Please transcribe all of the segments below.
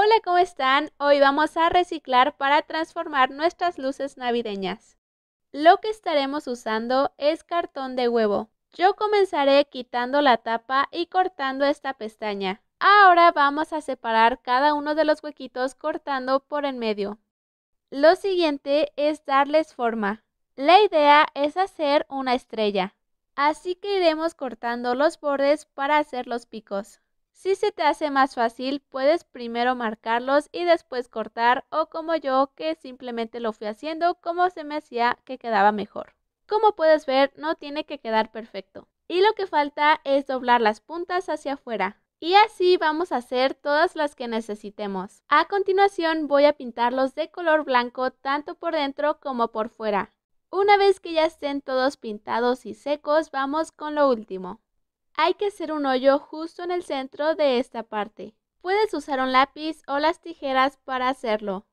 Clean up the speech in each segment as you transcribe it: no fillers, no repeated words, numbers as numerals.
Hola, ¿cómo están? Hoy vamos a reciclar para transformar nuestras luces navideñas. Lo que estaremos usando es cartón de huevo. Yo comenzaré quitando la tapa y cortando esta pestaña. Ahora vamos a separar cada uno de los huequitos cortando por en medio. Lo siguiente es darles forma. La idea es hacer una estrella. Así que iremos cortando los bordes para hacer los picos. Si se te hace más fácil, puedes primero marcarlos y después cortar, o como yo, que simplemente lo fui haciendo como se me hacía que quedaba mejor. Como puedes ver, no tiene que quedar perfecto. Y lo que falta es doblar las puntas hacia afuera. Y así vamos a hacer todas las que necesitemos. A continuación voy a pintarlos de color blanco tanto por dentro como por fuera. Una vez que ya estén todos pintados y secos, vamos con lo último. Hay que hacer un hoyo justo en el centro de esta parte. Puedes usar un lápiz o las tijeras para hacerlo.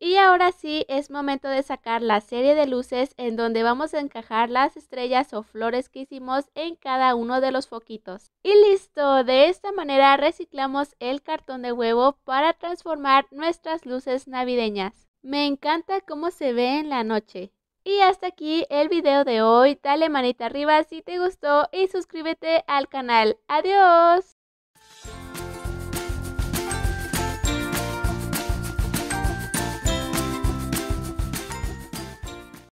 Y ahora sí es momento de sacar la serie de luces en donde vamos a encajar las estrellas o flores que hicimos en cada uno de los foquitos. Y listo, de esta manera reciclamos el cartón de huevo para transformar nuestras luces navideñas. Me encanta cómo se ve en la noche. Y hasta aquí el video de hoy. Dale manita arriba si te gustó y suscríbete al canal. ¡Adiós!